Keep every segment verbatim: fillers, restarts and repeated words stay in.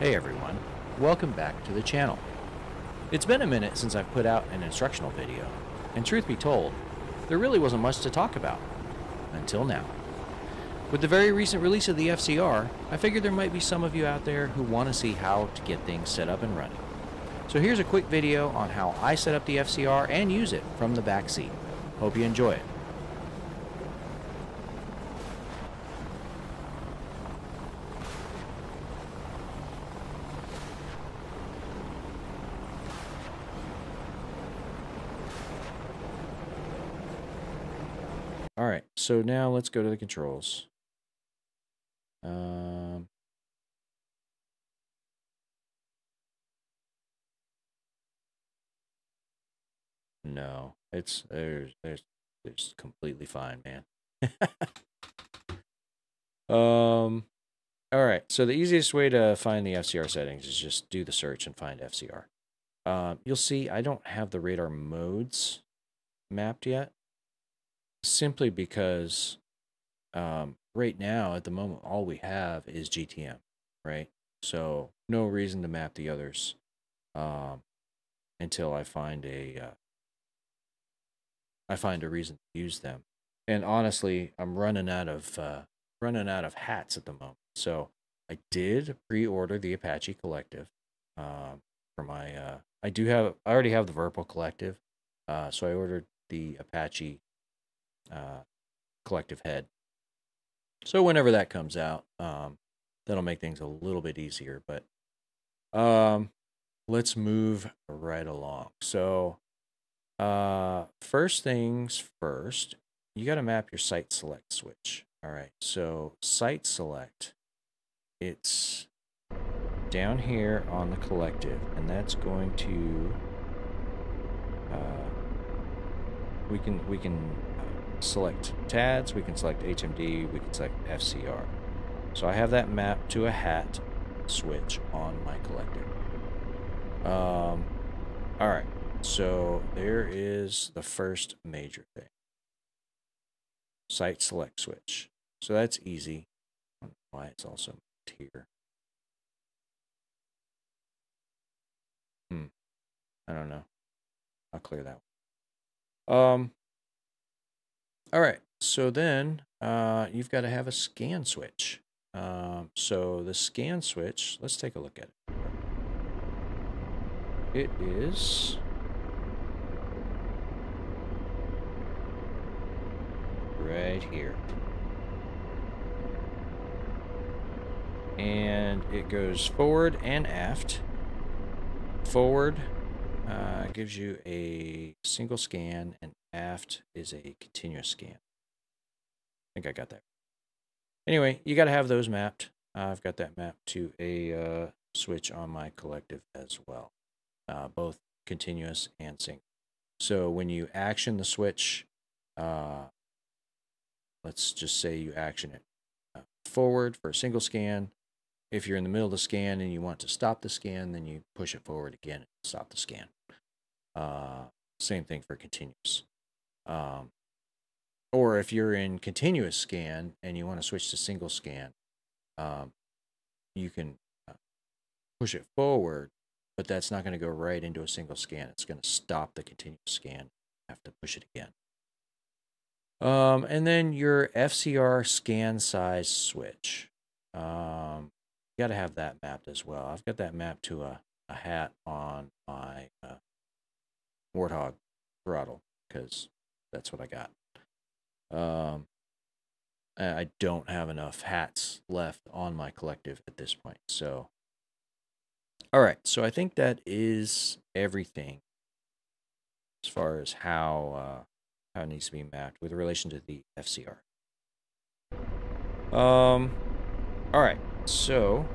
Hey everyone, welcome back to the channel. It's been a minute since I've put out an instructional video, and truth be told, there really wasn't much to talk about, until now. With the very recent release of the F C R, I figured there might be some of you out there who want to see how to get things set up and running. So here's a quick video on how I set up the F C R and use it from the back seat. Hope you enjoy it. Alright, so now let's go to the controls. Um, no, it's there's there's it's completely fine, man. um, Alright, so the easiest way to find the F C R settings is just do the search and find F C R. Um, you'll see I don't have the radar modes mapped yet. Simply because um, right now, at the moment, all we have is G T M, right? So no reason to map the others um, until I find a uh, I find a reason to use them. And honestly, I'm running out of uh, running out of hats at the moment. So I did pre-order the Apache collective um, for my. Uh, I do have I already have the Virpal collective, uh, so I ordered the Apache uh collective head, so whenever that comes out um that'll make things a little bit easier. But um let's move right along. So uh first things first, you got to map your site select switch. All right, so site select, it's down here on the collective, and that's going to uh we can we can select T A D S, we can select H M D, we can select F C R. So I have that mapped to a hat switch on my collective. Um, Alright, so there is the first major thing. Site select switch. So that's easy. I don't know why it's also moved here. Hmm. I don't know. I'll clear that one. Um, All right, so then uh, you've got to have a scan switch. Um, so the scan switch, let's take a look at it. It is right here. And it goes forward and aft. Forward uh, gives you a single scan, and aft is a continuous scan. I think I got that. Anyway, you got to have those mapped. Uh, I've got that mapped to a uh, switch on my collective as well, uh, both continuous and sync. So when you action the switch, uh, let's just say you action it uh, forward for a single scan. If you're in the middle of the scan and you want to stop the scan, then you push it forward again and stop the scan. Uh, same thing for continuous. Um, or if you're in continuous scan and you want to switch to single scan, um, you can push it forward, but that's not going to go right into a single scan. It's going to stop the continuous scan. You have to push it again. Um, and then your F C R scan size switch. Um, you got to have that mapped as well. I've got that mapped to a, a hat on my uh, Warthog throttle, because that's what I got. Um, I don't have enough hats left on my collective at this point. So, all right. So I think that is everything as far as how uh, how it needs to be mapped with relation to the F C R. Um, all right. So,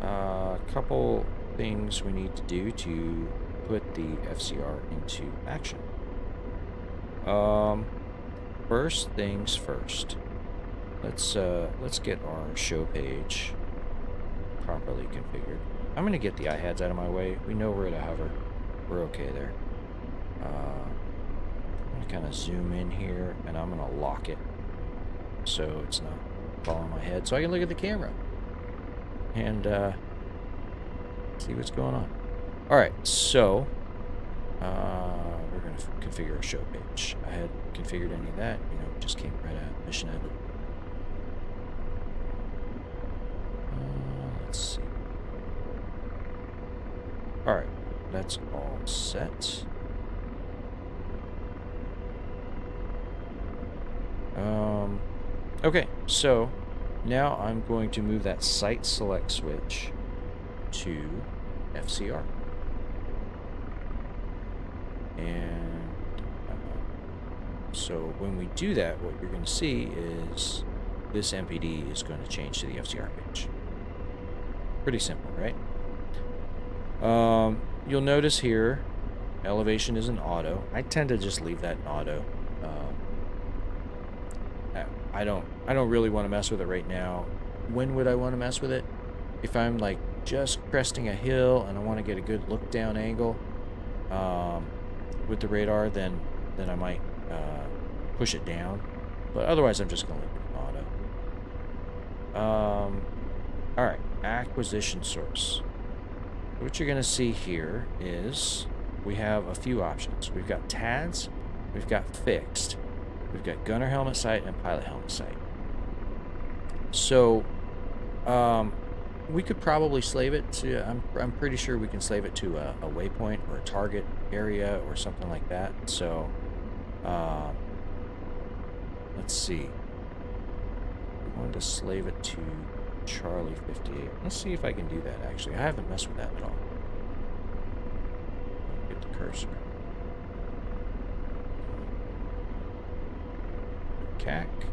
uh, a couple things we need to do to put the F C R into action. Um, first things first. Let's uh, let's get our show page properly configured. I'm gonna get the I HADS out of my way. We know where to hover. We're okay there. Uh, I'm gonna kind of zoom in here, and I'm gonna lock it so it's not falling on my head, so I can look at the camera. And uh, see what's going on. All right, so uh, we're going to configure our show page. I hadn't configured any of that. You know, it just came right out. Mission edit. Uh, let's see. All right, that's all set. Um, okay, so now I'm going to move that site select switch to F C R. And uh, so when we do that, what you're going to see is this M P D is going to change to the F C R page. Pretty simple, right? Um, you'll notice here, elevation is in auto. I tend to just leave that in auto. Um, I don't I don't really want to mess with it right now. When would I want to mess with it? If I'm like just cresting a hill and I want to get a good look down angle um, with the radar, then then I might uh, push it down. But otherwise, I'm just going to leave it in auto. Um, all right, acquisition source. What you're going to see here is we have a few options. We've got T A D S, we've got fixed. We've got gunner helmet sight and pilot helmet sight. So um, we could probably slave it to, I'm, I'm pretty sure we can slave it to a, a waypoint or a target area or something like that. So uh, let's see. I wanted to slave it to Charlie fifty-eight. Let's see if I can do that actually. I haven't messed with that at all. Get the cursor. C A C.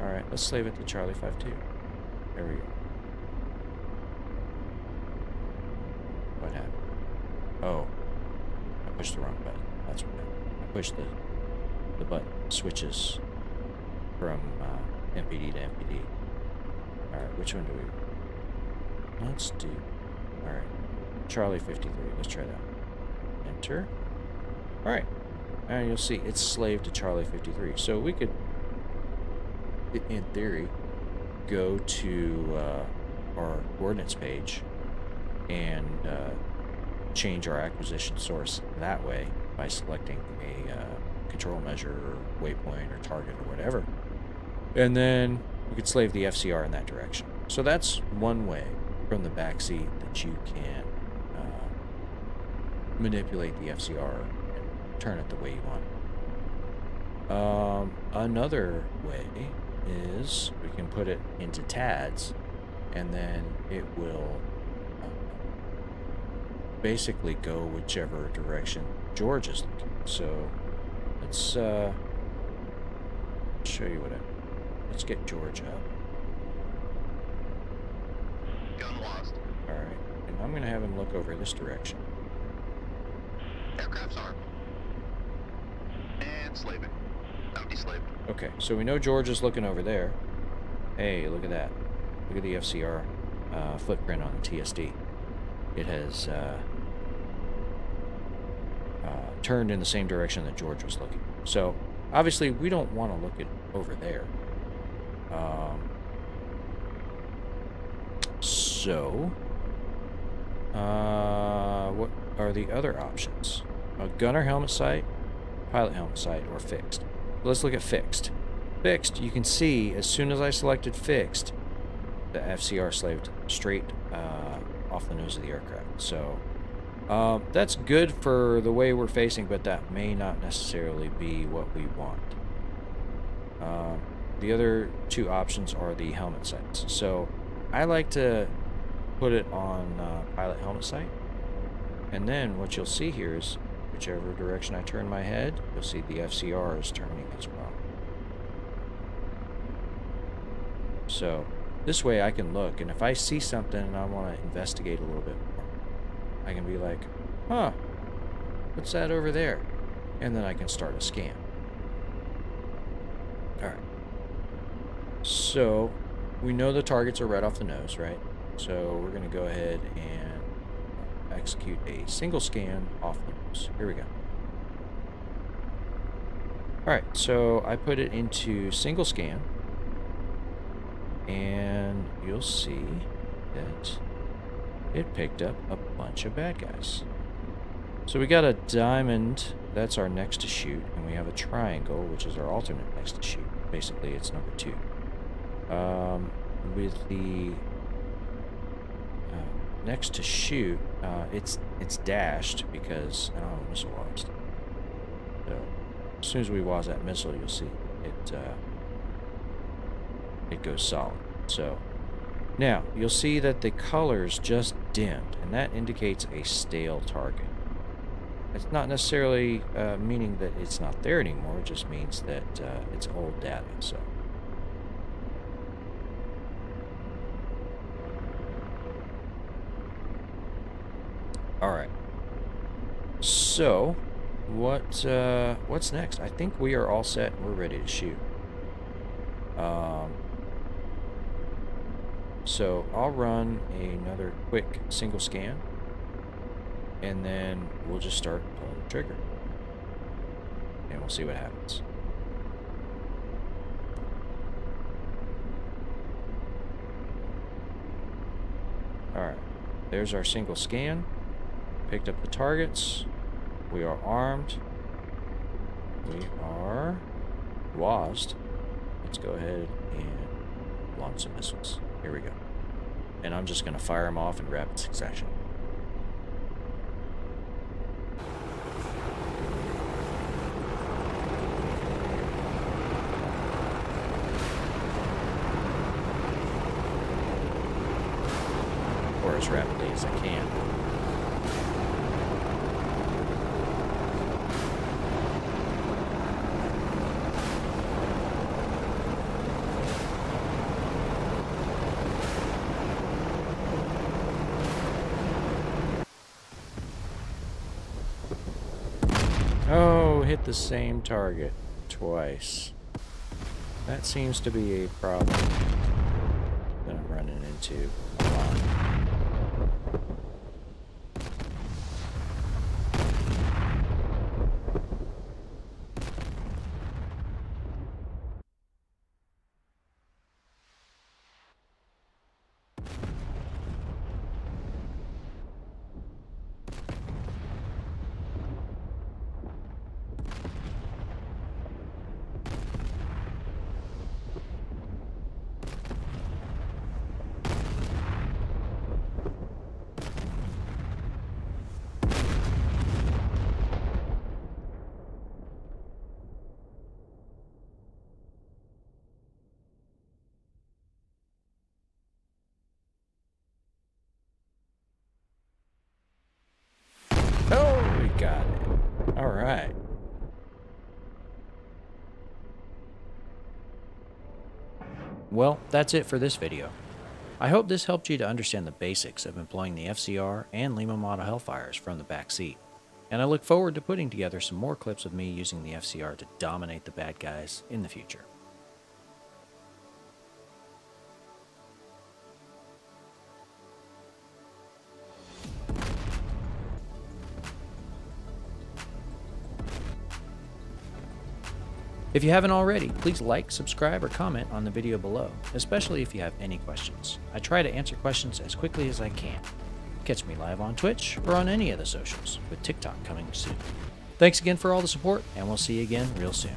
Alright, let's slave it to Charlie fifty-two. There we go. What happened? Oh, I pushed the wrong button. That's what happened. I pushed the, the button switches from uh, M P D to M P D. Alright, which one do we... Let's do... Alright, Charlie fifty-three. Let's try that. Enter. Alright, and you'll see it's slave to Charlie fifty-three. So we could, in theory, go to uh, our coordinates page and uh, change our acquisition source that way by selecting a uh, control measure or waypoint or target or whatever. And then we could slave the F C R in that direction. So that's one way from the backseat that you can uh, manipulate the F C R. Turn it the way you want it. Um, another way is we can put it into T A D S and then it will uh, basically go whichever direction George is looking. So let's uh, show you what I... Let's get George up. Gun lost. Alright, and I'm going to have him look over this direction. Aircraft's armed. Slaving. I'll be slaving. Okay, so we know George is looking over there. Hey, look at that. Look at the F C R uh, footprint on the T S D. It has uh, uh, turned in the same direction that George was looking. So, obviously, we don't want to look at over there. Um, so, uh, what are the other options? A gunner helmet sight, pilot helmet sight, or fixed. Let's look at fixed. Fixed, you can see as soon as I selected fixed, the F C R slaved straight uh, off the nose of the aircraft. So uh, that's good for the way we're facing, but that may not necessarily be what we want. Uh, the other two options are the helmet sights. So I like to put it on uh, pilot helmet sight, and then what you'll see here is whichever direction I turn my head, you'll see the F C R is turning as well. So this way I can look, and if I see something and I want to investigate a little bit more, I can be like, huh, what's that over there? And then I can start a scan. Alright. So we know the targets are right off the nose, right? So we're going to go ahead and execute a single scan off the nose. Here we go. Alright, so I put it into single scan, and you'll see that it picked up a bunch of bad guys. So we got a diamond, that's our next to shoot, and we have a triangle, which is our alternate next to shoot. Basically, it's number two. Um, with the uh, next to shoot, uh, it's it's dashed because I don't have a missile lost. So as soon as we was that missile, you'll see it uh, it goes solid. So now you'll see that the colors just dimmed, and that indicates a stale target. It's not necessarily uh, meaning that it's not there anymore. It just means that uh, it's old data. So. Alright. So, what uh, what's next? I think we are all set and we're ready to shoot. Um, so, I'll run another quick single scan. And then we'll just start pulling the trigger. And we'll see what happens. Alright, there's our single scan. Picked up the targets. We are armed. We are W A S D. Let's go ahead and launch some missiles. Here we go. And I'm just going to fire them off in rapid succession. As rapidly as I can. Oh, hit the same target twice. That seems to be a problem that I'm running into a lot. Got it. All right. Well, that's it for this video. I hope this helped you to understand the basics of employing the F C R and Lima Model Hellfires from the back seat, and I look forward to putting together some more clips of me using the F C R to dominate the bad guys in the future. If you haven't already, please like, subscribe, or comment on the video below, especially if you have any questions. I try to answer questions as quickly as I can. Catch me live on Twitch or on any of the socials, with TikTok coming soon. Thanks again for all the support, and we'll see you again real soon.